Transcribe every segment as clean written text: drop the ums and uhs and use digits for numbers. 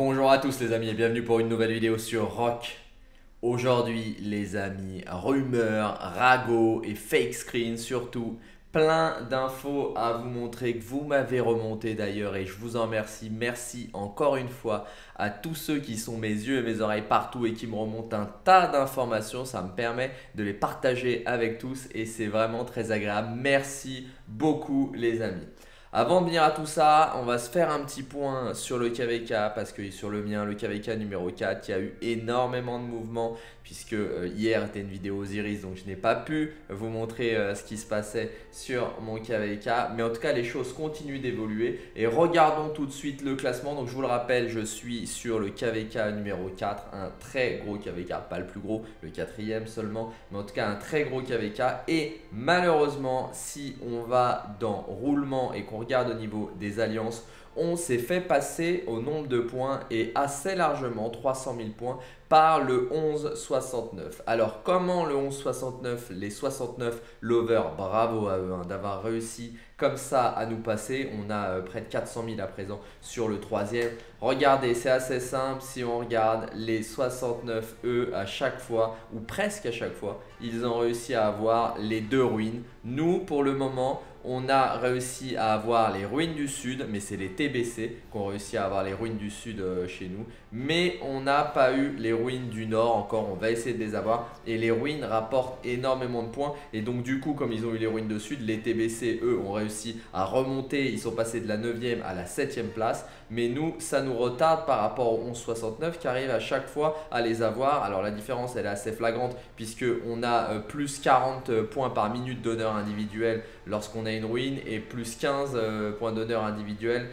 Bonjour à tous les amis et bienvenue pour une nouvelle vidéo sur ROK. Aujourd'hui les amis, rumeurs, ragots et fake screens surtout. Plein d'infos à vous montrer que vous m'avez remonté d'ailleurs et je vous en remercie. Merci encore une fois à tous ceux qui sont mes yeux et mes oreilles partout et qui me remontent un tas d'informations. Ça me permet de les partager avec tous et c'est vraiment très agréable. Merci beaucoup les amis. Avant de venir à tout ça, on va se faire un petit point sur le KVK parce que sur le mien, le KVK numéro 4, il y a eu énormément de mouvements puisque hier était une vidéo Osiris donc je n'ai pas pu vous montrer ce qui se passait sur mon KVK. Mais en tout cas, les choses continuent d'évoluer et regardons tout de suite le classement. Donc je vous le rappelle, je suis sur le KVK numéro 4, un très gros KVK, pas le plus gros, le quatrième seulement, mais en tout cas un très gros KVK. Et malheureusement, si on va dans roulement et qu'on regarde au niveau des alliances, on s'est fait passer au nombre de points et assez largement 300 000 points par le 1169. Alors comment le 1169, les 69 lovers, bravo à eux hein, d'avoir réussi comme ça à nous passer. On a près de 400 000 à présent sur le troisième. Regardez, c'est assez simple, si on regarde les 69, eux à chaque fois ou presque à chaque fois, ils ont réussi à avoir les deux ruines. Nous pour le moment, on a réussi à avoir les ruines du sud, mais c'est les TBC qui ont réussi à avoir les ruines du sud chez nous. Mais on n'a pas eu les ruines du nord encore, on va essayer de les avoir. Et les ruines rapportent énormément de points. Et donc du coup, comme ils ont eu les ruines du sud, les TBC, eux, ont réussi à remonter. Ils sont passés de la 9e à la 7e place. Mais nous, ça nous retarde par rapport au 1169 qui arrive à chaque fois à les avoir. Alors la différence, elle est assez flagrante puisqu'on a plus 40 points par minute d'honneur individuel lorsqu'on a une ruine et plus 15 points d'honneur individuels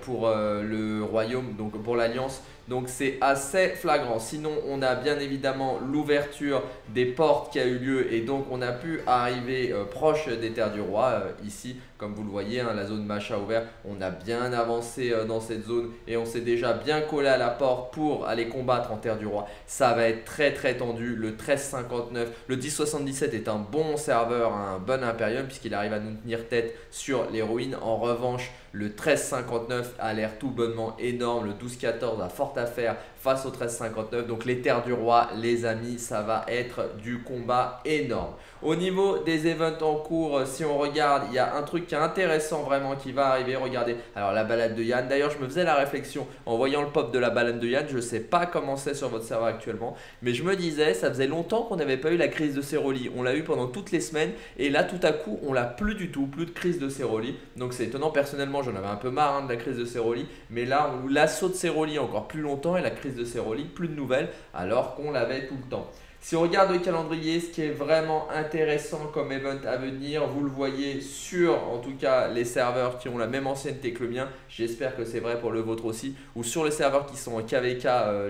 pour le royaume, donc pour l'alliance. Donc c'est assez flagrant. Sinon on a bien évidemment l'ouverture des portes qui a eu lieu et donc on a pu arriver proche des terres du roi. Ici comme vous le voyez hein, la zone Macha ouverte, on a bien avancé dans cette zone et on s'est déjà bien collé à la porte pour aller combattre en terre du roi. Ça va être très très tendu. Le 1359, le 1077 est un bon serveur, un bon impérium puisqu'il arrive à nous tenir tête sur les ruines. En revanche le 1359 a l'air tout bonnement énorme, le 1214 a fort à faire face au 1359. Donc les terres du roi les amis, ça va être du combat énorme. Au niveau des events en cours, si on regarde, il y a un truc qui est intéressant vraiment qui va arriver. Regardez, alors la balade de Yann, d'ailleurs je me faisais la réflexion en voyant le pop de la balade de Yann, je sais pas comment c'est sur votre serveur actuellement, mais je me disais ça faisait longtemps qu'on n'avait pas eu la crise de Séroli. On l'a eu pendant toutes les semaines et là tout à coup on l'a plus du tout, plus de crise de Séroli, donc c'est étonnant. Personnellement j'en avais un peu marre hein, de la crise de Séroli, mais là on l'assaut de Séroli encore plus longtemps et la crise de Séroli plus de nouvelles alors qu'on l'avait tout le temps. Si on regarde le calendrier, ce qui est vraiment intéressant comme event à venir, vous le voyez sur en tout cas les serveurs qui ont la même ancienneté que le mien, j'espère que c'est vrai pour le vôtre aussi, ou sur les serveurs qui sont en KVK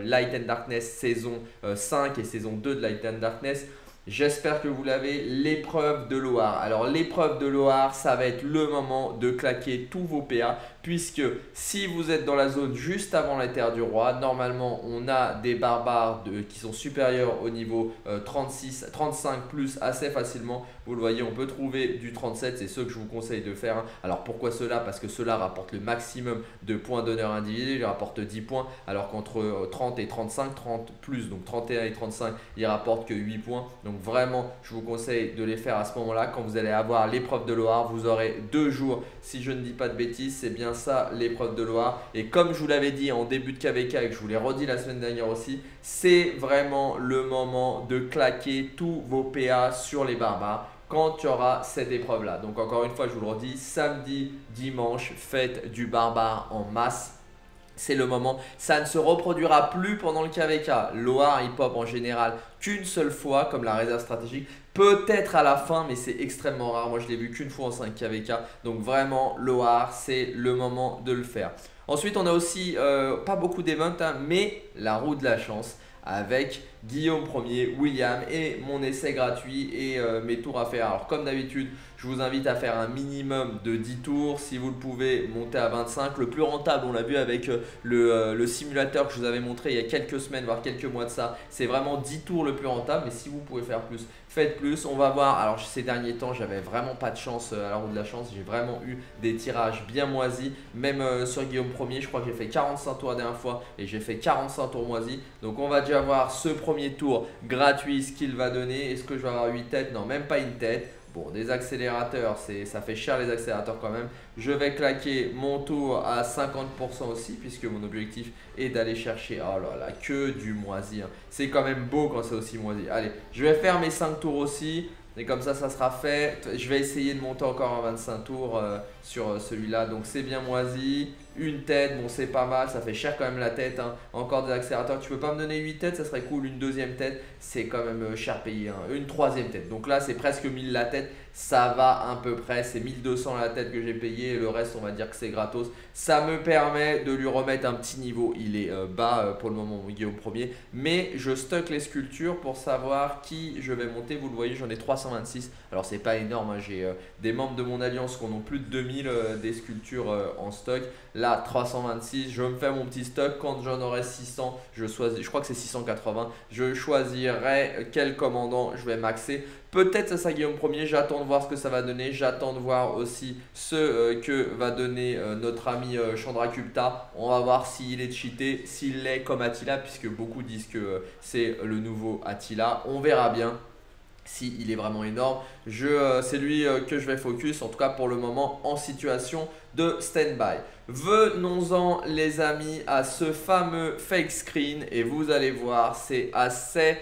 Light and Darkness saison 5 et saison 2 de Light and Darkness. J'espère que vous l'avez, l'épreuve de Loire. Alors l'épreuve de Loire, ça va être le moment de claquer tous vos PA puisque si vous êtes dans la zone juste avant la terre du roi, normalement on a des barbares qui sont supérieurs au niveau 36, 35 plus assez facilement. Vous le voyez, on peut trouver du 37, c'est ce que je vous conseille de faire. Hein. Alors pourquoi cela? Parce que cela rapporte le maximum de points d'honneur individuel, il rapporte 10 points, alors qu'entre 30 et 35, 30 plus, donc 31 et 35, il rapporte que 8 points. Donc vraiment, je vous conseille de les faire à ce moment-là. Quand vous allez avoir l'épreuve de Loire, vous aurez 2 jours, si je ne dis pas de bêtises, c'est bien ça l'épreuve de Loire. Et comme je vous l'avais dit en début de KVK et que je vous l'ai redit la semaine dernière aussi, c'est vraiment le moment de claquer tous vos PA sur les barbares quand tu auras cette épreuve-là. Donc encore une fois, je vous le redis, samedi, dimanche, fête du barbare en masse. C'est le moment, ça ne se reproduira plus pendant le KVK. Loire, hip-hop en général, qu'une seule fois comme la réserve stratégique. Peut-être à la fin, mais c'est extrêmement rare. Moi, je l'ai vu qu'une fois en 5 KVK. Donc vraiment, Loire, c'est le moment de le faire. Ensuite, on a aussi pas beaucoup d'évents, hein, mais la roue de la chance avec Guillaume 1er, William et mon essai gratuit et mes tours à faire. Alors comme d'habitude, je vous invite à faire un minimum de 10 tours. Si vous le pouvez, monter à 25. Le plus rentable, on l'a vu avec le simulateur que je vous avais montré il y a quelques semaines, voire quelques mois de ça. C'est vraiment 10 tours le plus rentable. Mais si vous pouvez faire plus, faites plus. On va voir. Alors ces derniers temps, j'avais vraiment pas de chance. Alors de la chance, j'ai vraiment eu des tirages bien moisis. Même sur Guillaume 1er, je crois que j'ai fait 45 tours la dernière fois et j'ai fait 45 tours moisis. Donc on va déjà voir ce premier tour gratuit, ce qu'il va donner. Est-ce que je vais avoir 8 têtes? Non, même pas une tête. Bon, des accélérateurs, ça fait cher les accélérateurs quand même. Je vais claquer mon tour à 50% aussi, puisque mon objectif est d'aller chercher, oh là là, que du moisi, hein. C'est quand même beau quand c'est aussi moisi. Allez, je vais faire mes 5 tours aussi. Et comme ça, ça sera fait. Je vais essayer de monter encore un 25 tours sur celui-là. Donc, c'est bien moisi. Une tête, bon, c'est pas mal. Ça fait cher quand même la tête, hein. Encore des accélérateurs. Tu peux pas me donner 8 têtes, ça serait cool. Une deuxième tête, c'est quand même cher payé, hein. Une troisième tête. Donc là, c'est presque 1000 la tête. Ça va à peu près. C'est 1200 la tête que j'ai payé. Et le reste, on va dire que c'est gratos. Ça me permet de lui remettre un petit niveau. Il est bas pour le moment, Guillaume 1er. Mais je stocke les sculptures pour savoir qui je vais monter. Vous le voyez, j'en ai 326. Alors, c'est pas énorme, hein. J'ai des membres de mon alliance qui en ont plus de 2000 des sculptures en stock. Là, 326, je me fais mon petit stock. Quand j'en aurai 600, je crois que c'est 680, je choisirai quel commandant je vais maxer. Peut-être ça sera Guillaume 1er, j'attends de voir ce que ça va donner. J'attends de voir aussi ce que va donner notre ami Chandragupta. On va voir s'il est cheaté, s'il l'est comme Attila, puisque beaucoup disent que c'est le nouveau Attila. On verra bien. Si il est vraiment énorme, c'est lui que je vais focus, en tout cas pour le moment, en situation de stand-by. Venons-en les amis à ce fameux fake screen et vous allez voir, c'est assez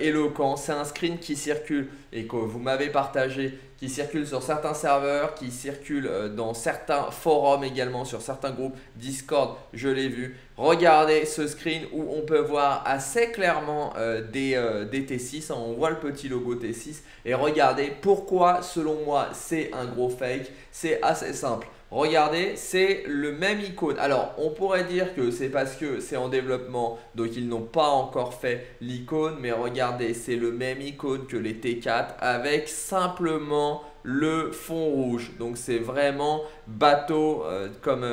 éloquent. C'est un screen qui circule et que vous m'avez partagé, qui circule sur certains serveurs, qui circule dans certains forums également, sur certains groupes Discord, je l'ai vu. Regardez ce screen où on peut voir assez clairement des T6, hein, on voit le petit logo T6 et regardez pourquoi selon moi c'est un gros fake, c'est assez simple. Regardez, c'est le même icône. Alors, on pourrait dire que c'est parce que c'est en développement, donc ils n'ont pas encore fait l'icône. Mais regardez, c'est le même icône que les T4 avec simplement le fond rouge. Donc, c'est vraiment bateau comme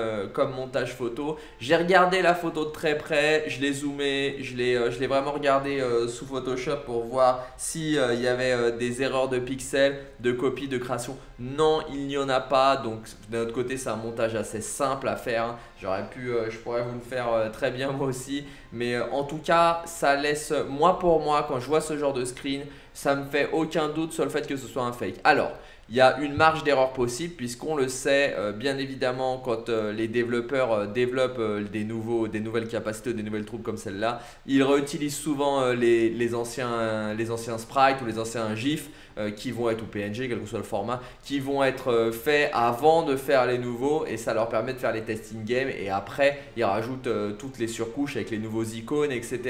montage photo. J'ai regardé la photo de très près, je l'ai zoomé, je l'ai vraiment regardé sous Photoshop pour voir s'il y avait des erreurs de pixels, de copie, de création. Non, il n'y en a pas. Donc, d'un autre côté, c'est un montage assez simple à faire, hein. Je pourrais vous le faire très bien moi aussi, mais en tout cas ça laisse, moi pour moi quand je vois ce genre de screen, ça me fait aucun doute sur le fait que ce soit un fake. Alors il y a une marge d'erreur possible puisqu'on le sait bien évidemment quand les développeurs développent des nouvelles capacités, des nouvelles troupes comme celle-là, ils réutilisent souvent les anciens sprites ou les anciens gifs qui vont être, ou PNG quel que soit le format, qui vont être faits avant de faire les nouveaux et ça leur permet de faire les testing games et après ils rajoutent toutes les surcouches avec les nouveaux icônes etc.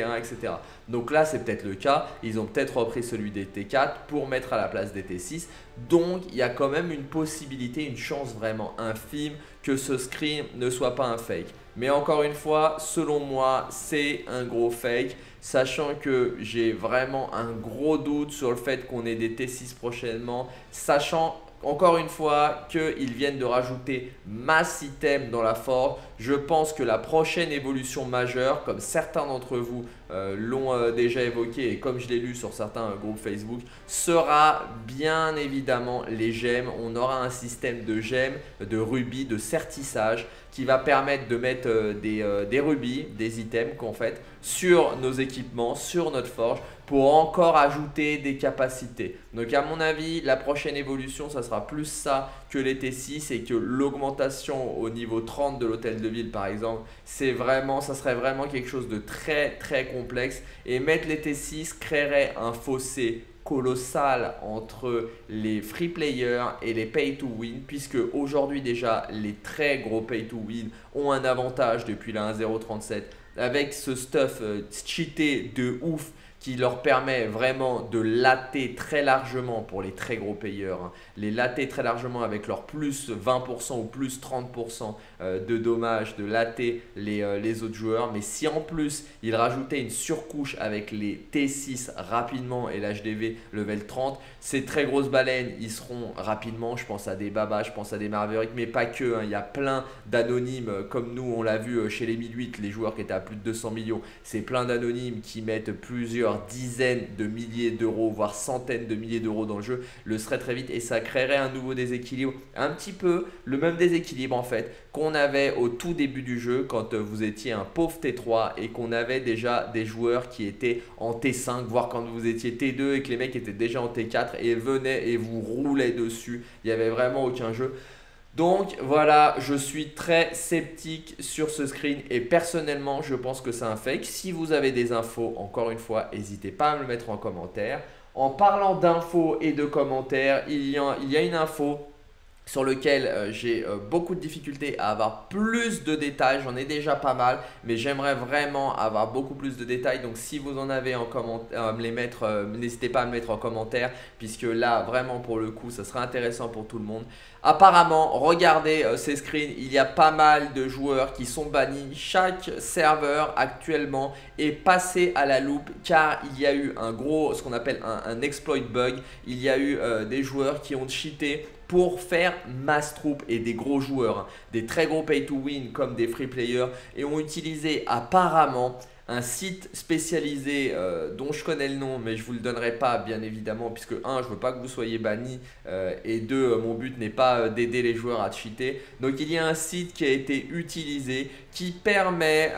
Donc là c'est peut-être le cas, ils ont peut-être repris celui des T4 pour mettre à la place des T6. Donc il y a quand même une possibilité, une chance vraiment infime que ce screen ne soit pas un fake. Mais encore une fois, selon moi, c'est un gros fake. Sachant que j'ai vraiment un gros doute sur le fait qu'on ait des T6 prochainement. Sachant encore une fois qu'ils viennent de rajouter masse item dans la forge. Je pense que la prochaine évolution majeure, comme certains d'entre vous l'ont déjà évoqué et comme je l'ai lu sur certains groupes Facebook, sera bien évidemment les gemmes. On aura un système de gemmes, de rubis, de certissage qui va permettre de mettre des rubis, des items qu'en fait sur nos équipements, sur notre forge, pour encore ajouter des capacités. Donc à mon avis, la prochaine évolution, ça sera plus ça que les T6 et que l'augmentation au niveau 30 de l'hôtel de ville par exemple, c'est vraiment, ça serait vraiment quelque chose de très complexe et mettre les T6 créerait un fossé colossal entre les free players et les pay to win, puisque aujourd'hui déjà les très gros pay to win ont un avantage depuis la 1.037 avec ce stuff cheaté de ouf qui leur permet vraiment de latter très largement pour les très gros payeurs, hein, les latter très largement avec leur plus 20% ou plus 30% de dommages, de latter les autres joueurs. Mais si en plus ils rajoutaient une surcouche avec les T6 rapidement et l'HDV level 30, ces très grosses baleines, ils seront rapidement, je pense à des babas, je pense à des Marverick, mais pas que, hein, il y a plein d'anonymes comme nous, on l'a vu chez les 1008, les joueurs qui étaient à plus de 200 millions, c'est plein d'anonymes qui mettent plusieurs dizaines de milliers d'euros, voire centaines de milliers d'euros dans le jeu, le serait très vite et ça créerait un nouveau déséquilibre, un petit peu le même déséquilibre en fait qu'on avait au tout début du jeu quand vous étiez un pauvre T3 et qu'on avait déjà des joueurs qui étaient en T5, voire quand vous étiez T2 et que les mecs étaient déjà en T4 et venaient et vous roulaient dessus, il n'y avait vraiment aucun jeu. Donc voilà, je suis très sceptique sur ce screen et personnellement, je pense que c'est un fake. Si vous avez des infos, encore une fois, n'hésitez pas à me le mettre en commentaire. En parlant d'infos et de commentaires, il y a une info sur lequel j'ai beaucoup de difficultés à avoir plus de détails. J'en ai déjà pas mal, mais j'aimerais vraiment avoir beaucoup plus de détails. Donc si vous en avez en commentaire, n'hésitez pas à me mettre en commentaire, puisque là, vraiment pour le coup, ça sera intéressant pour tout le monde. Apparemment, regardez ces screens, il y a pas mal de joueurs qui sont bannis. Chaque serveur actuellement est passé à la loupe car il y a eu un gros, ce qu'on appelle un exploit bug. Il y a eu des joueurs qui ont cheaté pour faire mass troop et des gros joueurs, hein, des très gros pay to win comme des free players et ont utilisé apparemment un site spécialisé dont je connais le nom mais je vous le donnerai pas bien évidemment puisque 1, je veux pas que vous soyez banni et 2, mon but n'est pas d'aider les joueurs à cheater. Donc il y a un site qui a été utilisé qui permet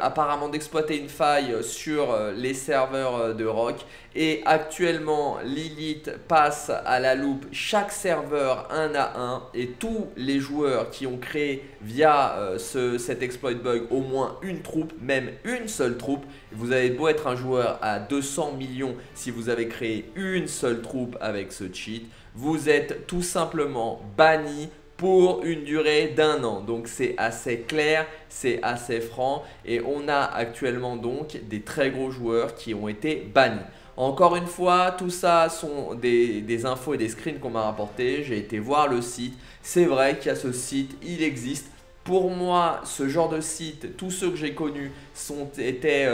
apparemment d'exploiter une faille sur les serveurs de ROK et actuellement Lilith passe à la loupe chaque serveur un à un et tous les joueurs qui ont créé via cet exploit bug au moins une troupe, même une seule troupe. Vous avez beau être un joueur à 200 millions, si vous avez créé une seule troupe avec ce cheat, vous êtes tout simplement banni pour une durée d'un an. Donc c'est assez clair, c'est assez franc et on a actuellement donc des très gros joueurs qui ont été bannis. Encore une fois, tout ça sont des infos et des screens qu'on m'a rapporté. J'ai été voir le site, c'est vrai qu'il y a ce site, il existe. Pour moi, ce genre de site, tous ceux que j'ai connus étaient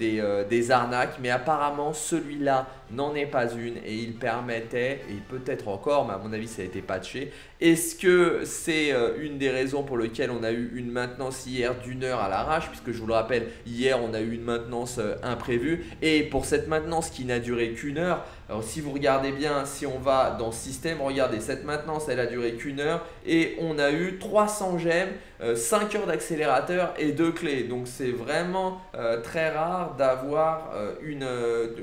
des arnaques, mais apparemment celui-là n'en est pas une et il permettait, et peut-être encore, mais à mon avis ça a été patché. Est-ce que c'est une des raisons pour lesquelles on a eu une maintenance hier d'une heure à l'arrache, puisque je vous le rappelle, hier on a eu une maintenance imprévue et pour cette maintenance qui n'a duré qu'une heure, alors si vous regardez bien, si on va dans système, regardez, cette maintenance elle a duré qu'une heure et on a eu 300 gemmes, 5 heures d'accélérateur et 2 clés. Donc c'est vraiment très rare d'avoir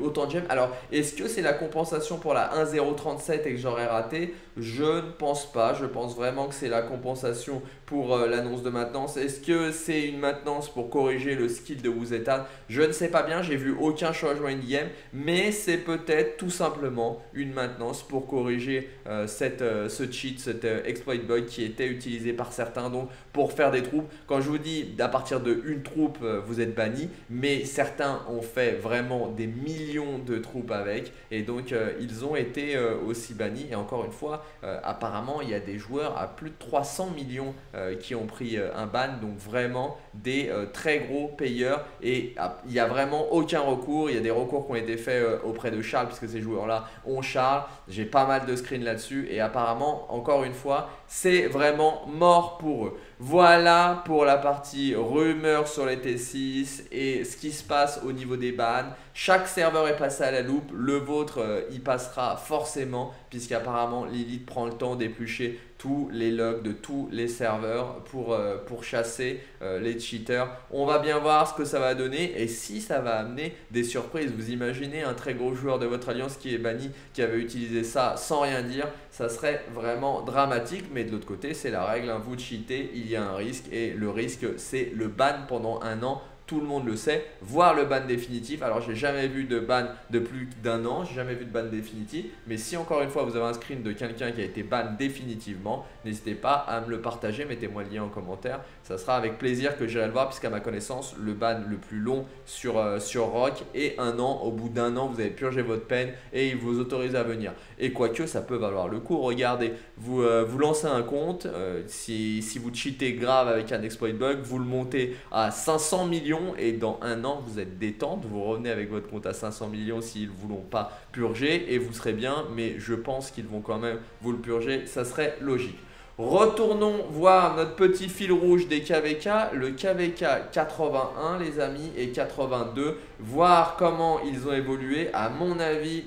autant de gemmes. Alors est-ce que c'est la compensation pour la 1.037 et que j'aurais raté? Je ne pense pas, je pense vraiment que c'est la compensation pour l'annonce de maintenance. Est-ce que c'est une maintenance pour corriger le skill de Wuzeta? Je ne sais pas bien, j'ai vu aucun changement in-game, mais c'est peut-être tout simplement une maintenance pour corriger ce cheat, cet exploit bug qui était utilisé par certains. Donc pour faire des troupes, quand je vous dis à partir de une troupe vous êtes banni, mais certains ont fait vraiment des millions de troupes avec et donc ils ont été aussi bannis. Et encore une fois, apparemment il y a des joueurs à plus de 300 millions qui ont pris un ban, donc vraiment des très gros payeurs et il n'y a vraiment aucun recours. Il y a des recours qui ont été faits auprès de Charles puisque ces joueurs là ont Charles, j'ai pas mal de screens là dessus et apparemment encore une fois c'est vraiment mort pour eux. Voilà pour la partie rumeurs sur les T6 et ce qui se passe au niveau des bans. Chaque serveur est passé à la loupe, le vôtre y passera forcément puisqu'apparemment Lilith prend le temps d'éplucher tous les logs de tous les serveurs pour chasser les cheaters. On va bien voir ce que ça va donner et si ça va amener des surprises. Vous imaginez un très gros joueur de votre alliance qui est banni, qui avait utilisé ça sans rien dire, ça serait vraiment dramatique. Mais de l'autre côté, c'est la règle, hein. Vous cheatez, il y a un risque et le risque c'est le ban pendant un an. tout le monde le sait, voire le ban définitif. Alors j'ai jamais vu de ban de plus d'un an, j'ai jamais vu de ban définitif, mais si encore une fois vous avez un screen de quelqu'un qui a été ban définitivement, n'hésitez pas à me le partager, mettez-moi le lien en commentaire, ça sera avec plaisir que j'irai le voir, puisqu'à ma connaissance le ban le plus long sur ROK est un an. Au bout d'un an vous avez purgé votre peine et il vous autorise à venir, et quoique ça peut valoir le coup. Regardez, vous lancez un compte, si vous cheatez grave avec un exploit bug, vous le montez à 500 millions et dans un an vous êtes détente, vous revenez avec votre compte à 500 millions s'ils ne vous l'ont pas purgé et vous serez bien, mais je pense qu'ils vont quand même vous le purger, ça serait logique. Retournons voir notre petit fil rouge des KVK, le KVK 81 les amis et 82, voir comment ils ont évolué. À mon avis,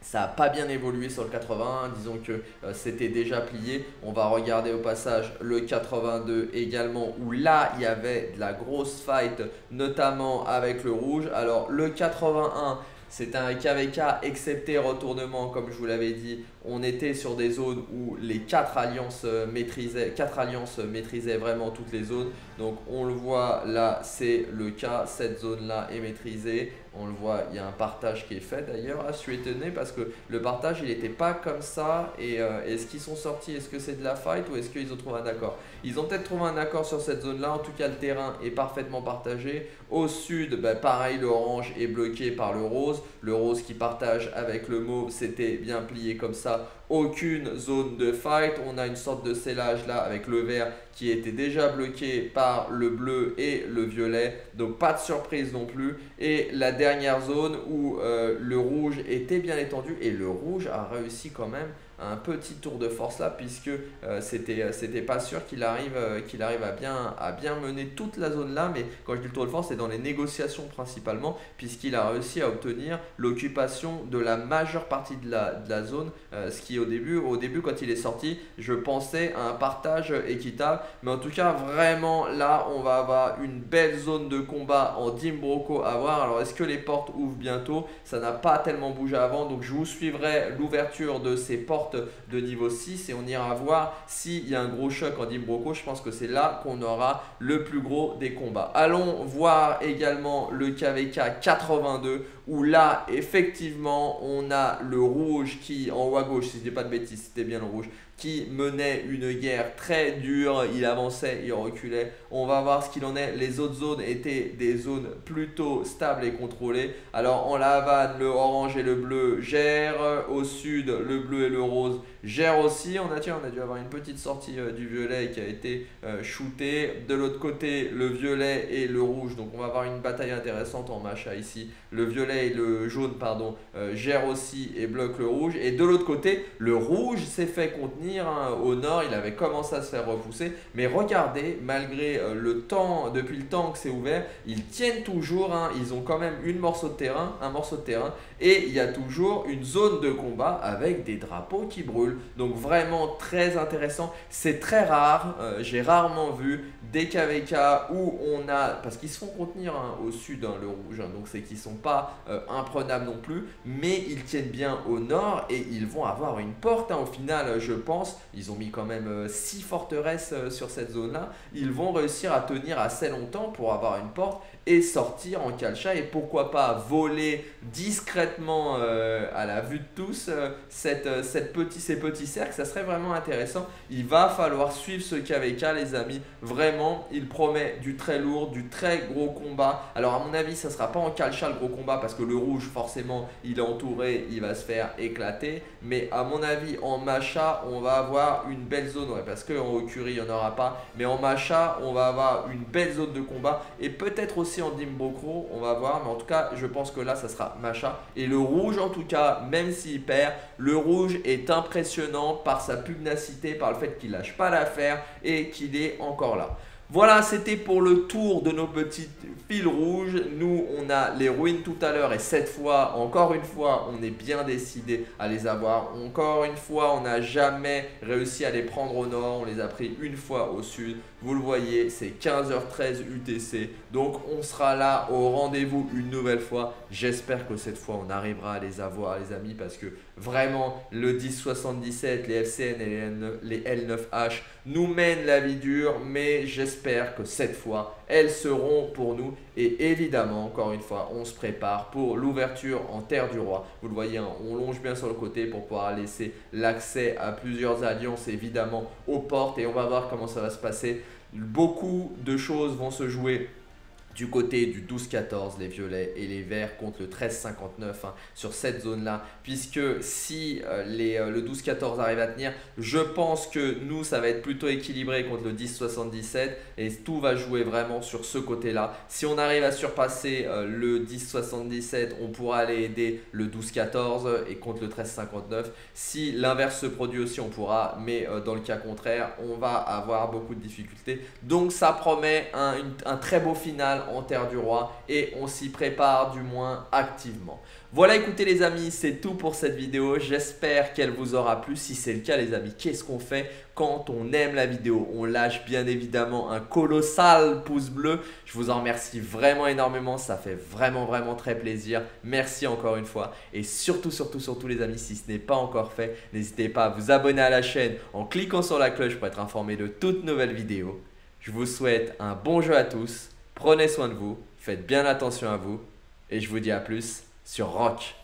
ça n'a pas bien évolué sur le 81, disons que c'était déjà plié. On va regarder au passage le 82 également, où là il y avait de la grosse fight, notamment avec le rouge. Alors le 81, c'est un KVK excepté retournement, comme je vous l'avais dit. On était sur des zones où les 4 alliances maîtrisaient, 4 alliances maîtrisaient vraiment toutes les zones. Donc on le voit là, c'est le cas, cette zone là est maîtrisée. On le voit, il y a un partage qui est fait d'ailleurs. Ah, je suis étonné parce que le partage il n'était pas comme ça. Et est-ce qu'ils sont sortis, est-ce que c'est de la fight ou est-ce qu'ils ont trouvé un accord? Ils ont peut-être trouvé un accord sur cette zone là. En tout cas le terrain est parfaitement partagé. Au sud, bah, pareil, l'orange est bloqué par le rose. Le rose qui partage avec le mauve, c'était bien plié comme ça. Aucune zone de fight. On a une sorte de scellage là avec le vert qui était déjà bloqué par le bleu et le violet, donc pas de surprise non plus. Et la dernière zone où le rouge était bien étendu, et le rouge a réussi quand même un petit tour de force là, puisque c'était pas sûr qu'il arrive à bien mener toute la zone là. Mais quand je dis le tour de force, c'est dans les négociations principalement, puisqu'il a réussi à obtenir l'occupation de la majeure partie de la zone, ce qui au début quand il est sorti, je pensais à un partage équitable. Mais en tout cas vraiment là on va avoir une belle zone de combat en Dimbokro à voir. Alors est-ce que les portes ouvrent bientôt? Ça n'a pas tellement bougé avant, donc je vous suivrai l'ouverture de ces portes de niveau 6 et on ira voir s'il y a un gros choc en Dimbokro. Je pense que c'est là qu'on aura le plus gros des combats. Allons voir également le KVK 82 où là effectivement on a le rouge qui en haut à gauche, si je dis pas de bêtises c'était bien le rouge, qui menait une guerre très dure, il avançait, il reculait. On va voir ce qu'il en est. Les autres zones étaient des zones plutôt stables et contrôlées. Alors en Lavane, le orange et le bleu gèrent. Au sud, le bleu et le rose gèrent aussi. On a dû avoir une petite sortie du violet qui a été shootée. De l'autre côté, le violet et le rouge. Donc on va avoir une bataille intéressante en Macha ici. Le violet et le jaune, pardon, gèrent aussi et bloquent le rouge. Et de l'autre côté, le rouge s'est fait contenir. Au nord, il avait commencé à se faire repousser, mais regardez, malgré le temps, depuis le temps que c'est ouvert, ils tiennent toujours, hein, ils ont quand même un morceau de terrain, et il y a toujours une zone de combat avec des drapeaux qui brûlent, donc vraiment très intéressant. C'est très rare, j'ai rarement vu des KVK où on a, parce qu'ils se font contenir hein, au sud, hein, le rouge, hein, donc c'est qu'ils sont pas imprenables non plus, mais ils tiennent bien au nord et ils vont avoir une porte, hein, au final, je pense. Ils ont mis quand même 6 forteresses sur cette zone là. Ils vont réussir à tenir assez longtemps pour avoir une porte et sortir en Kalcha, et pourquoi pas voler discrètement à la vue de tous ces petits cercles. Ça serait vraiment intéressant. Il va falloir suivre ce KVK les amis, vraiment il promet du très lourd, du très gros combat. Alors à mon avis ça sera pas en Kalcha le gros combat, parce que le rouge forcément il est entouré, il va se faire éclater, mais à mon avis en Macha on va avoir une belle zone, ouais, parce qu'en Okuri il n'y en aura pas, mais en Macha on va avoir une belle zone de combat, et peut-être aussi en Dimbokro, on va voir, mais en tout cas je pense que là ça sera Macha. Et le rouge en tout cas, même s'il perd, le rouge est impressionnant par sa pugnacité, par le fait qu'il lâche pas l'affaire et qu'il est encore là. Voilà, c'était pour le tour de nos petites fils rouges. Nous, on a les ruines tout à l'heure et cette fois, encore une fois, on est bien décidé à les avoir. Encore une fois, on n'a jamais réussi à les prendre au nord. On les a pris une fois au sud. Vous le voyez, c'est 15h13 UTC. Donc on sera là au rendez-vous une nouvelle fois. J'espère que cette fois on arrivera à les avoir les amis, parce que vraiment le 1077, les FCN et les L9H nous mènent la vie dure. Mais j'espère que cette fois elles seront pour nous. Et évidemment, encore une fois, on se prépare pour l'ouverture en Terre du Roi. Vous le voyez, hein, on longe bien sur le côté pour pouvoir laisser l'accès à plusieurs alliances, évidemment, aux portes. Et on va voir comment ça va se passer. Beaucoup de choses vont se jouer du côté du 12-14, les violets et les verts contre le 13-59 hein, sur cette zone-là. Puisque si le 12-14 arrive à tenir, je pense que nous, ça va être plutôt équilibré contre le 10-77. Et tout va jouer vraiment sur ce côté-là. Si on arrive à surpasser le 10-77, on pourra aller aider le 12-14 et contre le 13-59. Si l'inverse se produit aussi, on pourra. Mais dans le cas contraire, on va avoir beaucoup de difficultés. Donc ça promet un très beau final en Terre du Roi, et on s'y prépare du moins activement. Voilà, écoutez les amis, c'est tout pour cette vidéo. J'espère qu'elle vous aura plu. Si c'est le cas les amis, qu'est-ce qu'on fait quand on aime la vidéo? On lâche bien évidemment un colossal pouce bleu. Je vous en remercie vraiment énormément. Ça fait vraiment très plaisir. Merci encore une fois. Et surtout les amis, si ce n'est pas encore fait, n'hésitez pas à vous abonner à la chaîne en cliquant sur la cloche pour être informé de toutes nouvelles vidéos. Je vous souhaite un bon jeu à tous. Prenez soin de vous, faites bien attention à vous, et je vous dis à plus sur ROK.